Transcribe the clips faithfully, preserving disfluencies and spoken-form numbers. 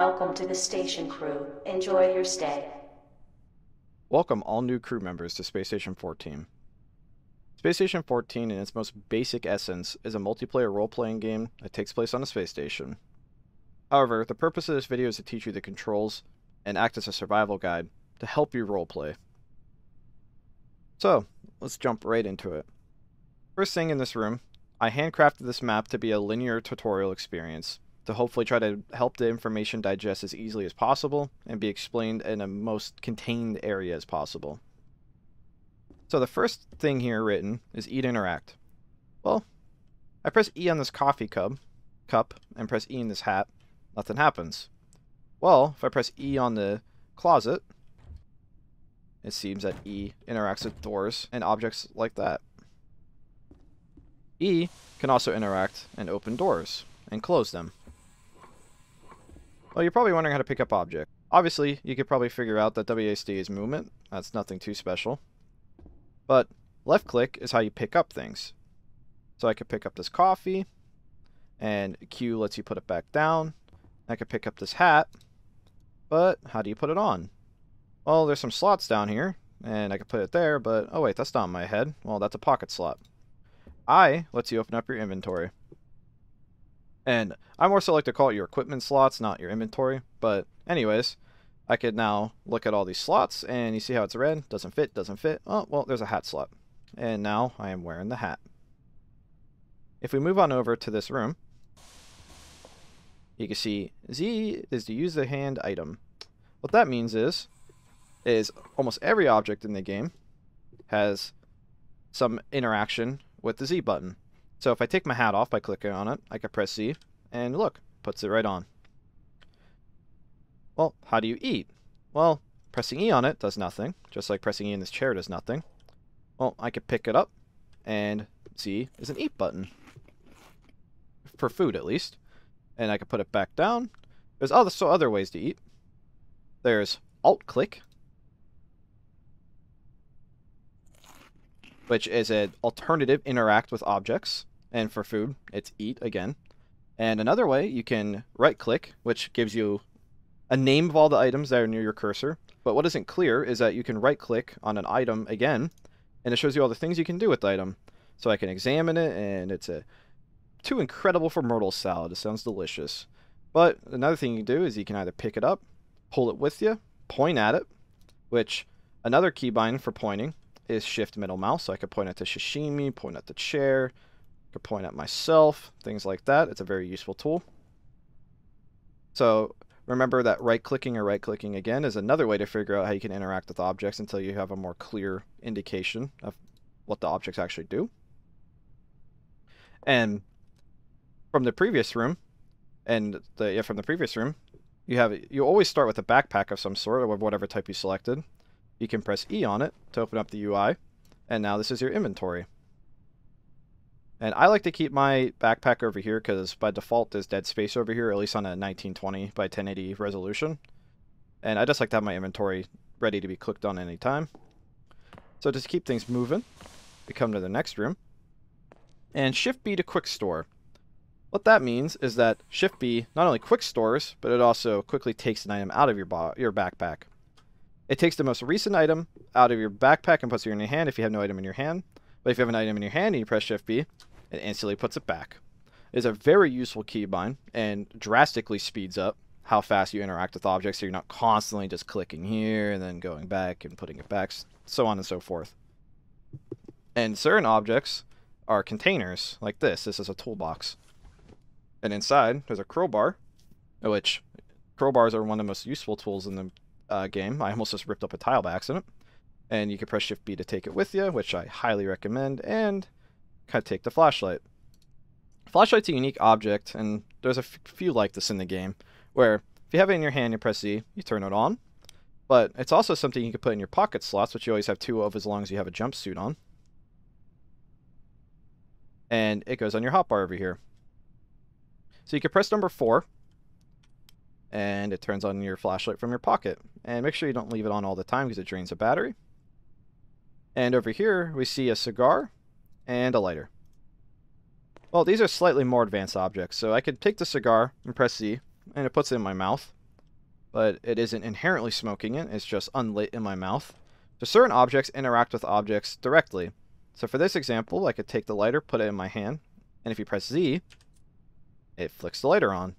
Welcome to the station crew. Enjoy your stay. Welcome all new crew members to Space Station fourteen. Space Station fourteen, in its most basic essence, is a multiplayer role-playing game that takes place on a space station. However, the purpose of this video is to teach you the controls and act as a survival guide to help you roleplay. So, let's jump right into it. First thing in this room, I handcrafted this map to be a linear tutorial experience to hopefully try to help the information digest as easily as possible and be explained in a most contained area as possible. So the first thing here written is E to interact. Well, I press E on this coffee cup, cup and press E in this hat, nothing happens. Well, if I press E on the closet, it seems that E interacts with doors and objects like that. E can also interact and open doors and close them. Well, you're probably wondering how to pick up objects. Obviously, you could probably figure out that W A S D is movement. That's nothing too special. But left click is how you pick up things. So I could pick up this coffee, and Q lets you put it back down. I could pick up this hat, but how do you put it on? Well, there's some slots down here, and I could put it there, but oh wait, that's not on my head. Well, that's a pocket slot. I lets you open up your inventory. And I more so like to call it your equipment slots, not your inventory. But anyways, I could now look at all these slots, and you see how it's red? Doesn't fit, doesn't fit. Oh, well, there's a hat slot. And now I am wearing the hat. If we move on over to this room, you can see Z is the use the hand item. What that means is, is almost every object in the game has some interaction with the Z button. So if I take my hat off by clicking on it, I can press Z, and look, puts it right on. Well, how do you eat? Well, pressing E on it does nothing, just like pressing E in this chair does nothing. Well, I could pick it up, and Z is an eat button. For food, at least. And I can put it back down. There's other, so other ways to eat. There's Alt-Click, which is an alternative interact with objects. And for food, it's eat again. And another way, you can right-click, which gives you a name of all the items that are near your cursor. But what isn't clear is that you can right-click on an item again, and it shows you all the things you can do with the item. So I can examine it, and it's a too incredible for Myrtle salad. It sounds delicious. But another thing you can do is you can either pick it up, hold it with you, point at it, which another keybind for pointing is shift middle mouse. So I could point at the sashimi, point at the chair, I could point at myself, things like that. It's a very useful tool. So remember that right-clicking or right-clicking again is another way to figure out how you can interact with objects until you have a more clear indication of what the objects actually do. And from the previous room, and the, yeah, from the previous room, you have you always start with a backpack of some sort or whatever type you selected. You can press E on it to open up the U I, and now this is your inventory. And I like to keep my backpack over here because by default there's dead space over here, at least on a nineteen twenty by ten eighty resolution. And I just like to have my inventory ready to be clicked on any time. So just keep things moving. We come to the next room. And Shift-B to quick store. What that means is that Shift-B not only quick stores, but it also quickly takes an item out of your, your backpack. It takes the most recent item out of your backpack and puts it in your hand if you have no item in your hand. But if you have an item in your hand and you press Shift-B, it instantly puts it back. It's a very useful keybind and drastically speeds up how fast you interact with objects so you're not constantly just clicking here and then going back and putting it back, so on and so forth. And certain objects are containers like this. This is a toolbox. And inside, there's a crowbar, which crowbars are one of the most useful tools in the uh, game. I almost just ripped up a tile by accident. And you can press Shift-B to take it with you, which I highly recommend, and kind of take the flashlight. Flashlight's a unique object, and there's a few like this in the game, where if you have it in your hand, you press Z, you turn it on. But it's also something you can put in your pocket slots, which you always have two of as long as you have a jumpsuit on. And it goes on your hotbar over here. So you can press number four, and it turns on your flashlight from your pocket. And make sure you don't leave it on all the time because it drains the battery. And over here, we see a cigar and a lighter. Well, these are slightly more advanced objects. So I could take the cigar and press Z, and it puts it in my mouth. but it isn't inherently smoking it, it's just unlit in my mouth. So certain objects interact with objects directly. So for this example, I could take the lighter, put it in my hand, and if you press Z, it flicks the lighter on.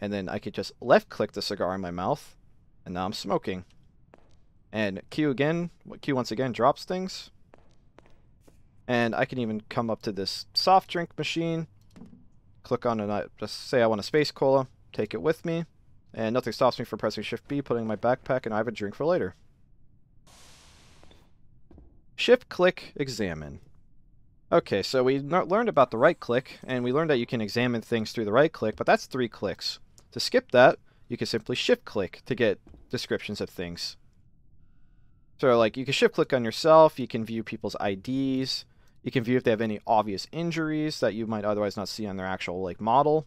And then I could just left-click the cigar in my mouth, and now I'm smoking. And Q again, Q once again drops things. And I can even come up to this soft drink machine, click on it, I just say I want a space cola, take it with me, and nothing stops me from pressing Shift-B, putting in my backpack, and I have a drink for later. Shift-Click Examine. Okay, so we learned about the right-click, and we learned that you can examine things through the right-click, but that's three clicks. To skip that, you can simply shift-click to get descriptions of things. So, like, you can shift-click on yourself, you can view people's I Ds, you can view if they have any obvious injuries that you might otherwise not see on their actual, like, model.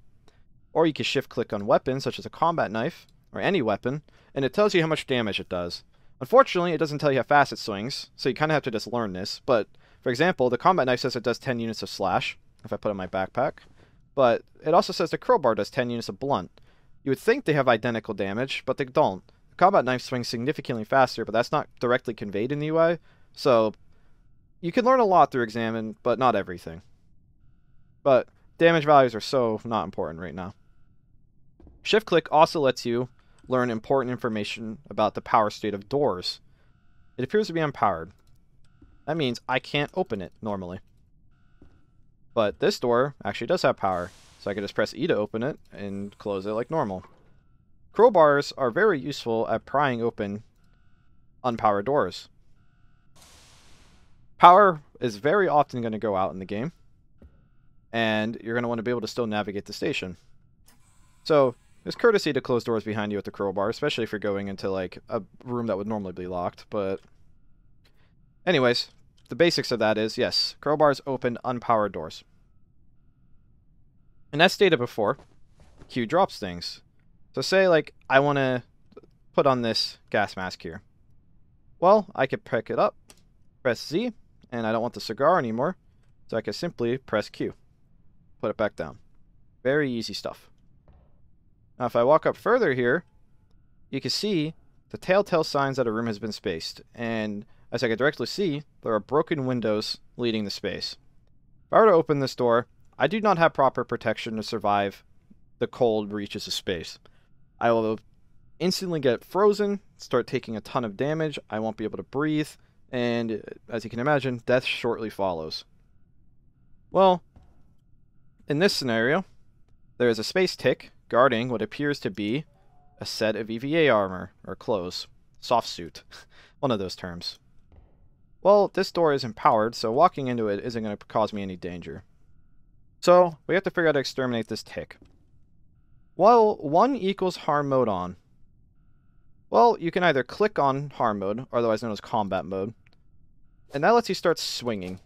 Or you can shift-click on weapons, such as a combat knife, or any weapon, and it tells you how much damage it does. Unfortunately, it doesn't tell you how fast it swings, so you kind of have to just learn this, but for example, the combat knife says it does ten units of slash, if I put it in my backpack, but it also says the crowbar does ten units of blunt. You would think they have identical damage, but they don't. The combat knife swings significantly faster, but that's not directly conveyed in the U I, so you can learn a lot through examine, but not everything. But damage values are so not important right now. Shift-Click also lets you learn important information about the power state of doors. It appears to be unpowered. That means I can't open it normally. But this door actually does have power, so I can just press E to open it and close it like normal. Crowbars are very useful at prying open unpowered doors. Power is very often going to go out in the game, and you're going to want to be able to still navigate the station. So it's courtesy to close doors behind you with the crowbar, especially if you're going into like a room that would normally be locked, but anyways, the basics of that is, yes, crowbars open unpowered doors. And as stated before, Q drops things. So say like I want to put on this gas mask here. Well, I could pick it up, press Z, and I don't want the cigar anymore, so I could simply press Q. Put it back down. Very easy stuff. Now if I walk up further here, you can see the telltale signs that a room has been spaced, and as I can directly see, there are broken windows leading to space. If I were to open this door, I do not have proper protection to survive the cold reaches of space. I will instantly get frozen, start taking a ton of damage, I won't be able to breathe, and as you can imagine, death shortly follows. Well, in this scenario, there is a space tick guarding what appears to be a set of E V A armor, or clothes, soft suit, one of those terms. Well, this door isn't powered, so walking into it isn't going to cause me any danger. So, we have to figure out how to exterminate this tick. Well, one equals harm mode on. Well, you can either click on harm mode, otherwise known as combat mode, and that lets you start swinging.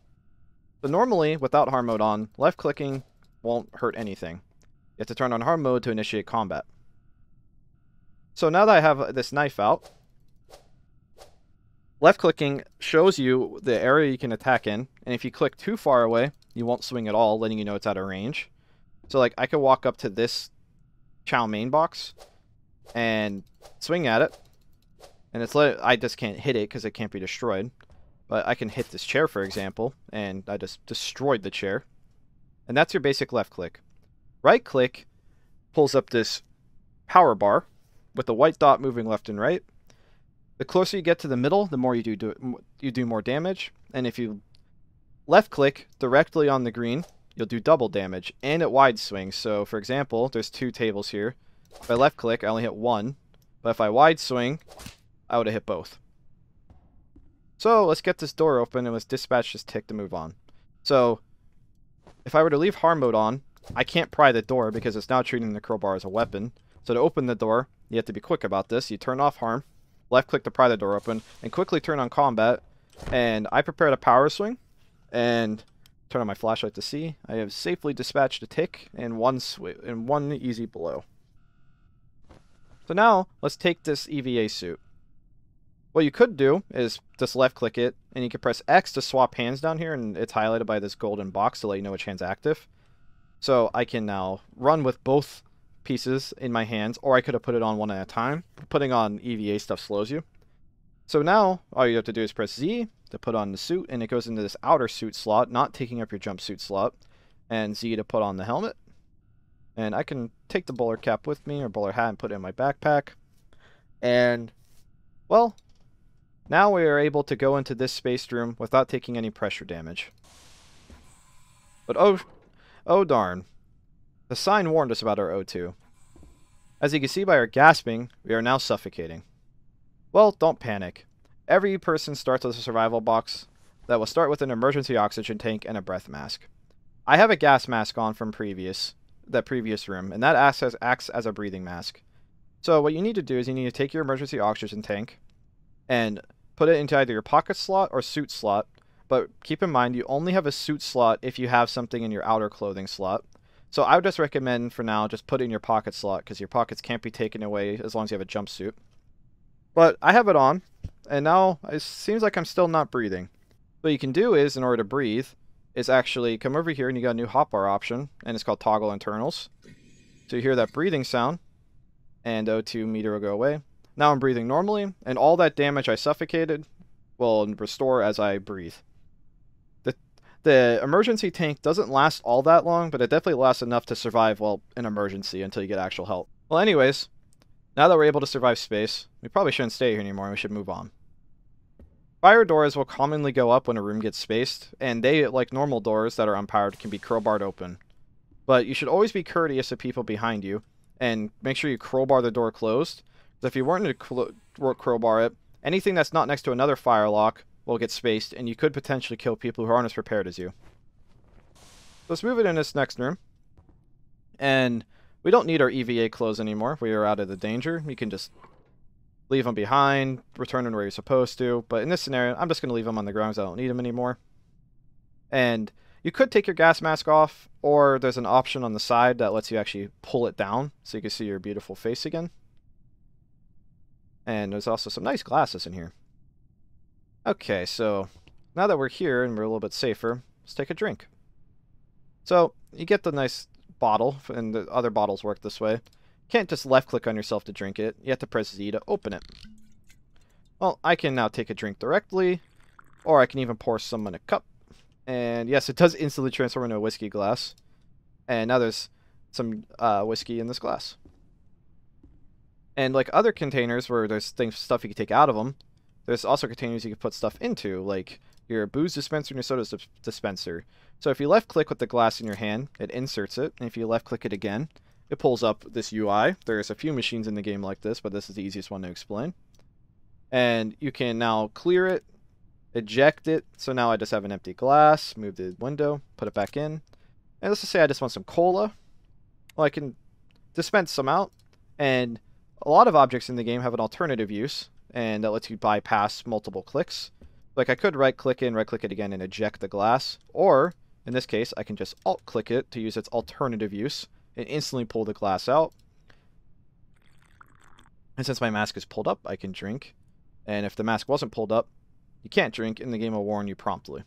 But normally, without harm mode on, left clicking won't hurt anything. You have to turn on harm mode to initiate combat. So now that I have this knife out, left clicking shows you the area you can attack in, and if you click too far away, you won't swing at all, letting you know it's out of range. So like I could walk up to this chow mein box and swing at it, and it's let I just can't hit it because it can't be destroyed. But I can hit this chair, for example, and I just destroyed the chair, and that's your basic left click. Right click pulls up this power bar with the white dot moving left and right. The closer you get to the middle, the more you do, do you do more damage, and if you left click directly on the green, you'll do double damage, and it wide swings. So for example, there's two tables here. If I left click, I only hit one, but if I wide swing, I would have hit both. So let's get this door open and let's dispatch this tick to move on. So if I were to leave harm mode on, I can't pry the door because it's now treating the crowbar as a weapon. So to open the door, you have to be quick about this. You turn off harm, left click to pry the door open, and quickly turn on combat. And I prepared a power swing, and turn on my flashlight to see. I have safely dispatched a tick in one sw- in one easy blow. So now, let's take this E V A suit. What you could do is just left click it, and you can press X to swap hands down here, and it's highlighted by this golden box to let you know which hand's active. So I can now run with both pieces in my hands, or I could have put it on one at a time. Putting on E V A stuff slows you. So now all you have to do is press Z to put on the suit, and it goes into this outer suit slot, not taking up your jumpsuit slot, and Z to put on the helmet. And I can take the bowler cap with me, or bowler hat, and put it in my backpack. And, well, now we are able to go into this space room without taking any pressure damage. But oh, oh darn. The sign warned us about our O two. As you can see by our gasping, we are now suffocating. Well, don't panic. Every person starts with a survival box that will start with an emergency oxygen tank and a breath mask. I have a gas mask on from previous, that previous room, and that acts as, acts as a breathing mask. So what you need to do is you need to take your emergency oxygen tank and put it into either your pocket slot or suit slot, but keep in mind you only have a suit slot if you have something in your outer clothing slot. So I would just recommend for now just put it in your pocket slot, because your pockets can't be taken away as long as you have a jumpsuit. But I have it on, and now it seems like I'm still not breathing. What you can do is, in order to breathe, is actually come over here and you got a new hotbar option, and it's called Toggle Internals. So you hear that breathing sound, and O two meter will go away. Now I'm breathing normally, and all that damage I suffocated will restore as I breathe. The emergency tank doesn't last all that long, but it definitely lasts enough to survive, well, an emergency until you get actual help. Well, anyways, now that we're able to survive space, we probably shouldn't stay here anymore, and we should move on. Fire doors will commonly go up when a room gets spaced, and they, like normal doors that are unpowered, can be crowbarred open. But you should always be courteous to people behind you, and make sure you crowbar the door closed. So if you weren't to crowbar it, anything that's not next to another firelock will get spaced, and you could potentially kill people who aren't as prepared as you. Let's move it in this next room. And we don't need our E V A clothes anymore. We are out of the danger. You can just leave them behind, return them where you're supposed to. But in this scenario, I'm just going to leave them on the ground because I don't need them anymore. And you could take your gas mask off, or there's an option on the side that lets you actually pull it down so you can see your beautiful face again. And there's also some nice glasses in here. Okay, so now that we're here and we're a little bit safer, let's take a drink. So you get the nice bottle, and the other bottles work this way. You can't just left-click on yourself to drink it. You have to press Z to open it. Well, I can now take a drink directly, or I can even pour some in a cup. And yes, it does instantly transform into a whiskey glass. And now there's some uh, whiskey in this glass. And like other containers where there's things, stuff you can take out of them, there's also containers you can put stuff into, like your booze dispenser and your soda dispenser. So if you left-click with the glass in your hand, it inserts it, and if you left-click it again, it pulls up this U I. There's a few machines in the game like this, but this is the easiest one to explain. And you can now clear it, eject it, so now I just have an empty glass, move the window, put it back in. And let's just say I just want some cola. Well, I can dispense some out, and a lot of objects in the game have an alternative use, and that lets you bypass multiple clicks. Like I could right-click it and right-click it again and eject the glass, or in this case, I can just Alt-Click it to use its alternative use and instantly pull the glass out. And since my mask is pulled up, I can drink. And if the mask wasn't pulled up, you can't drink, and the game will warn you promptly.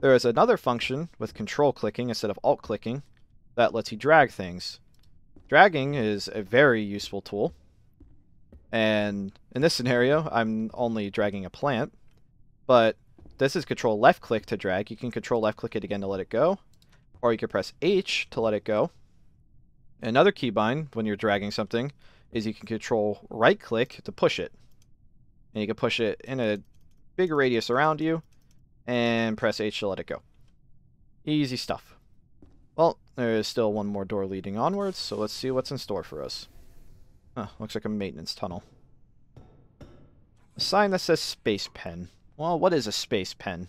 There is another function with control clicking instead of Alt-Clicking that lets you drag things. Dragging is a very useful tool. And in this scenario, I'm only dragging a plant, but this is control left click to drag. You can control left click it again to let it go, or you can press H to let it go. Another keybind when you're dragging something is you can control right click to push it. And you can push it in a big radius around you and press H to let it go. Easy stuff. Well, there is still one more door leading onwards, so let's see what's in store for us. Huh, looks like a maintenance tunnel. A sign that says space pen. Well, what is a space pen?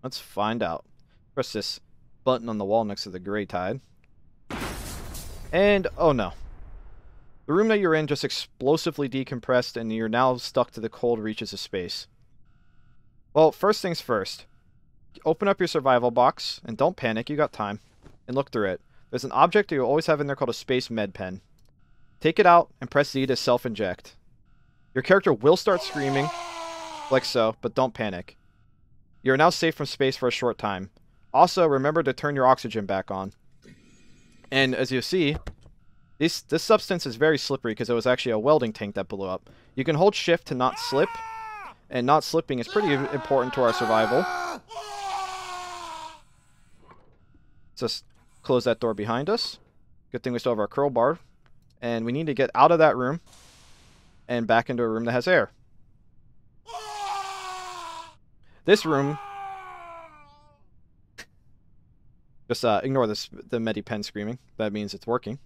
Let's find out. Press this button on the wall next to the gray tide. And, oh no. The room that you're in just explosively decompressed, and you're now stuck to the cold reaches of space. Well, first things first. Open up your survival box, and don't panic, you got time. And look through it. There's an object that you always have in there called a space med pen. Take it out and press Z to self-inject. Your character will start screaming, like so, but don't panic. You are now safe from space for a short time. Also, remember to turn your oxygen back on. And as you see, this, this substance is very slippery because it was actually a welding tank that blew up. You can hold shift to not slip, and not slipping is pretty important to our survival. Just close that door behind us. Good thing we still have our crowbar. And we need to get out of that room and back into a room that has air. This room... Just uh, ignore this, the MediPen screaming. That means it's working.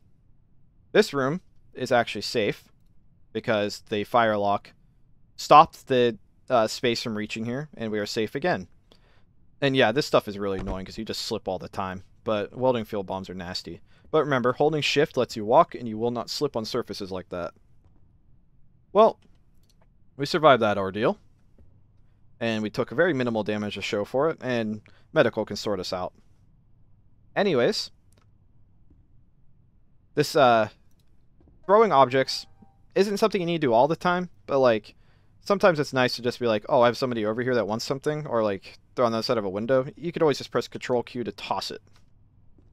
This room is actually safe because the fire lock stopped the uh, space from reaching here, and we are safe again. And yeah, this stuff is really annoying because you just slip all the time, but welding field bombs are nasty. But remember, holding shift lets you walk, and you will not slip on surfaces like that. Well, we survived that ordeal, and we took very minimal damage to show for it, and medical can sort us out. Anyways, this, uh... throwing objects isn't something you need to do all the time, but like sometimes it's nice to just be like, oh, I have somebody over here that wants something, or like they're on the other side of a window. You could always just press Control Q to toss it.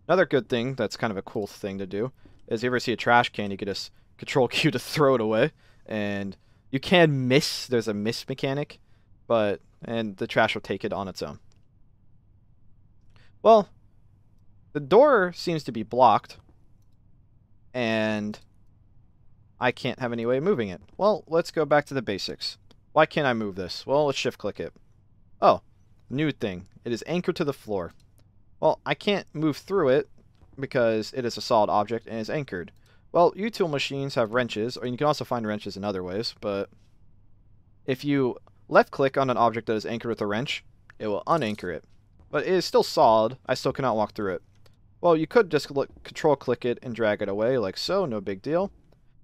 Another good thing that's kind of a cool thing to do is you ever see a trash can, you could just Control Q to throw it away, and you can miss. There's a miss mechanic, but and the trash will take it on its own. Well, the door seems to be blocked, and I can't have any way of moving it. Well, let's go back to the basics. Why can't I move this? Well, let's shift-click it. Oh, new thing. It is anchored to the floor. Well, I can't move through it because it is a solid object and is anchored. Well, util machines have wrenches, or you can also find wrenches in other ways, but if you left-click on an object that is anchored with a wrench, it will unanchor it. But it is still solid. I still cannot walk through it. Well, you could just control-click it and drag it away like so, no big deal.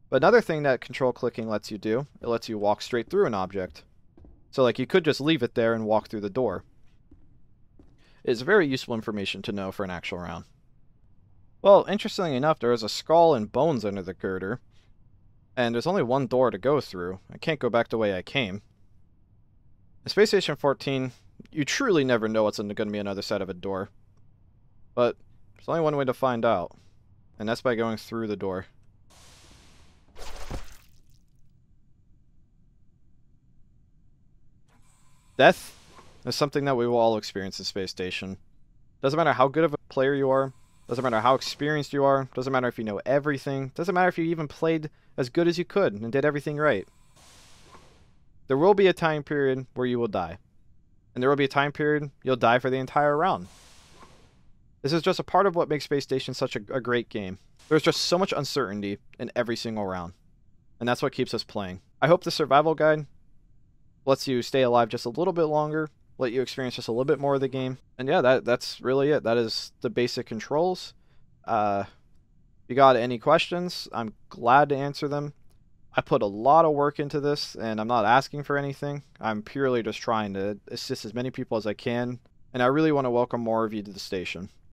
But another thing that control clicking lets you do, it lets you walk straight through an object. So like you could just leave it there and walk through the door. It's very useful information to know for an actual round. Well, interestingly enough, there is a skull and bones under the girder. And there's only one door to go through. I can't go back the way I came. In Space Station fourteen, you truly never know what's going to be on the other side of a door. But there's only one way to find out. And that's by going through the door. Death is something that we will all experience in Space Station. Doesn't matter how good of a player you are. Doesn't matter how experienced you are. Doesn't matter if you know everything. Doesn't matter if you even played as good as you could and did everything right. There will be a time period where you will die. And there will be a time period you'll die for the entire round. This is just a part of what makes Space Station such a, a great game. There's just so much uncertainty in every single round. And that's what keeps us playing. I hope the survival guide lets you stay alive just a little bit longer, let you experience just a little bit more of the game. And yeah, that that's really it. That is the basic controls. Uh, if you got any questions, I'm glad to answer them. I put a lot of work into this, and I'm not asking for anything. I'm purely just trying to assist as many people as I can, and I really want to welcome more of you to the station.